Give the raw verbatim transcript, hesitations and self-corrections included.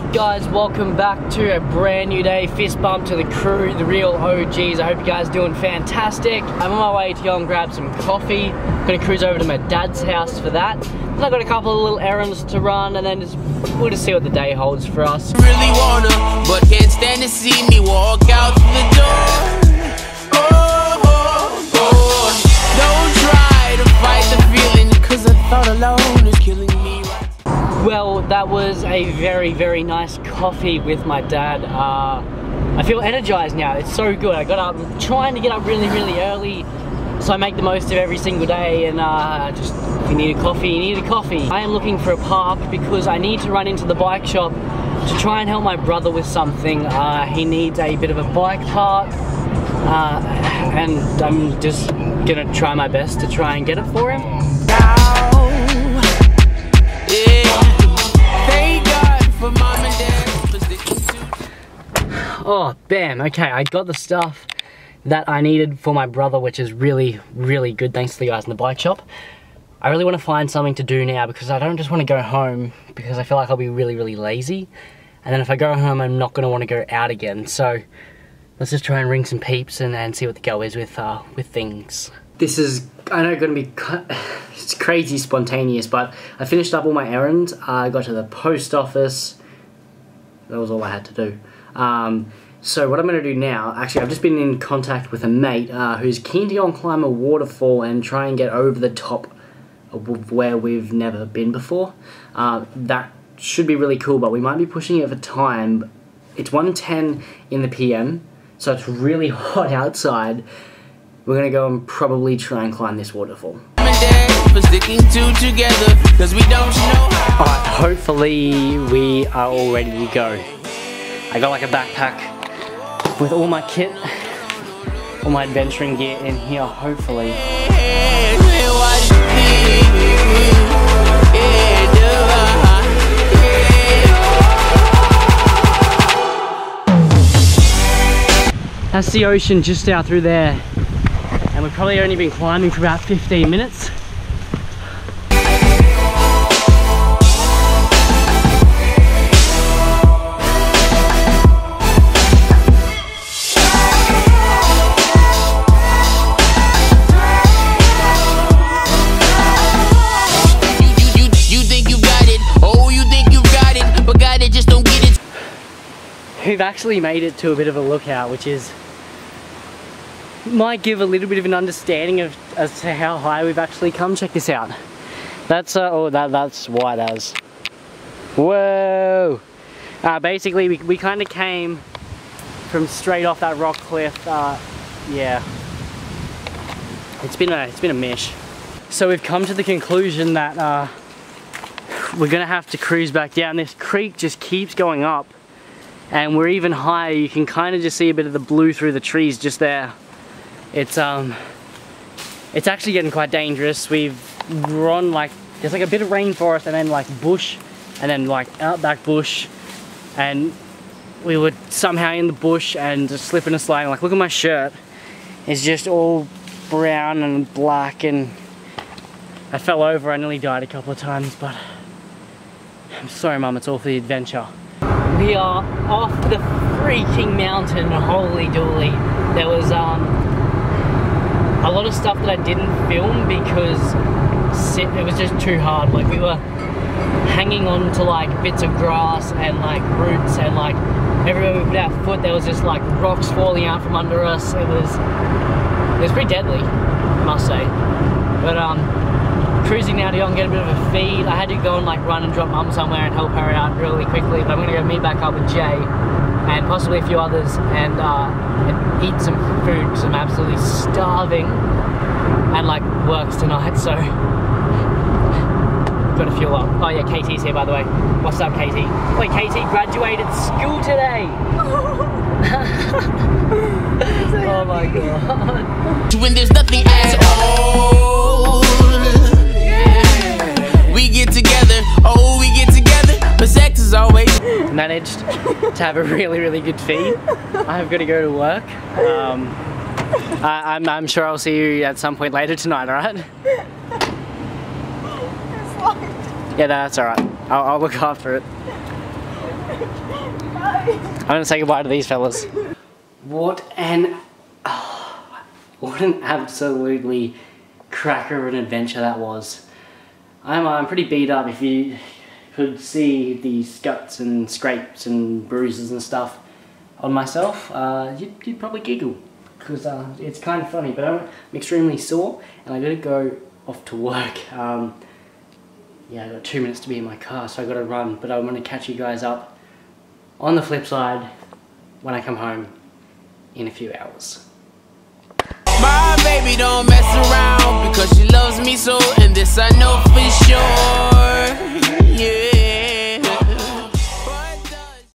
up, guys? Welcome back to a brand new day. Fist bump to the crew, the real O Gs. I hope you guys are doing fantastic. I'm on my way to go and grab some coffee. I'm gonna cruise over to my dad's house for that. Then I've got a couple of little errands to run, and then just, we'll just see what the day holds for us. Really wanna, but can't stand to see me walk out the door. Oh, oh, oh. Don't try to fight the feeling, 'cause I thought alone is killing me. Well, that was a very, very nice coffee with my dad. Uh, I feel energized now. It's so good. I got up, I'm trying to get up really, really early, so I make the most of every single day. And uh, just, if you need a coffee, you need a coffee. I am looking for a park because I need to run into the bike shop to try and help my brother with something. Uh, he needs a bit of a bike park, uh, and I'm just gonna try my best to try and get it for him. Oh, bam, okay, I got the stuff that I needed for my brother, which is really, really good, thanks to the guys in the bike shop. I really want to find something to do now, because I don't just want to go home, because I feel like I'll be really, really lazy. And then if I go home, I'm not going to want to go out again. So let's just try and ring some peeps and, and see what the go is with, uh, with things. This is, I know, going to be it's crazy spontaneous, but I finished up all my errands. I got to the post office. That was all I had to do. Um, so what I'm going to do now, actually I've just been in contact with a mate uh, who's keen to go and climb a waterfall and try and get over the top of where we've never been before. Uh, that should be really cool, but we might be pushing it for time. It's one ten in the P M, so it's really hot outside. We're going to go and probably try and climb this waterfall. Alright, hopefully we are all ready to go. I got like a backpack with all my kit, all my adventuring gear in here, hopefully. That's the ocean just out through there. And we've probably only been climbing for about fifteen minutes. We've actually made it to a bit of a lookout, which is might give a little bit of an understanding of as to how high we've actually come. Check this out. That's uh, oh that that's wide as. Whoa! Uh, basically, we we kind of came from straight off that rock cliff. Uh, yeah, it's been a it's been a mish. So we've come to the conclusion that uh, we're gonna have to cruise back down. This creek just keeps going up. And we're even higher. You can kind of just see a bit of the blue through the trees just there. It's um, it's actually getting quite dangerous. We've run like, there's like a bit of rainforest and then like bush and then like outback bush. And we were somehow in the bush and just slipping and sliding. Like, look at my shirt. It's just all brown and black, and I fell over. I nearly died a couple of times, but I'm sorry, Mum, it's all for the adventure. We are off the freaking mountain, holy dooly. There was um, a lot of stuff that I didn't film because it was just too hard. Like, we were hanging on to like bits of grass and like roots, and like everywhere we put our foot there was just like rocks falling out from under us. It was, it was pretty deadly, I must say. But um, cruising now to go and get a bit of a feed. I had to go and like run and drop Mum somewhere and help her out really quickly, but I'm gonna go meet back up with Jay and possibly a few others and, uh, and eat some food because I'm absolutely starving, and like works tonight, so gotta fuel up. Oh yeah, K T's here by the way. What's up, K T? Wait, K T graduated school today! Oh my god. When there's nothing at all. We get together, oh we get together, but sex is always. Managed to have a really, really good feed. I've got to go to work. Um, I, I'm, I'm sure I'll see you at some point later tonight, alright? Yeah, that's alright. I'll, I'll look after it. I'm gonna say goodbye to these fellas. What an, oh, what an absolutely cracker of an adventure that was. I'm, I'm pretty beat up. If you could see the scuts and scrapes and bruises and stuff on myself, uh, you'd, you'd probably giggle, because uh, it's kind of funny, but I'm, I'm extremely sore and I gotta go off to work. Um, yeah, I got two minutes to be in my car, so I gotta run, but I'm gonna catch you guys up on the flip side when I come home in a few hours. My baby don't mess around because she loves me so, and this I know for sure.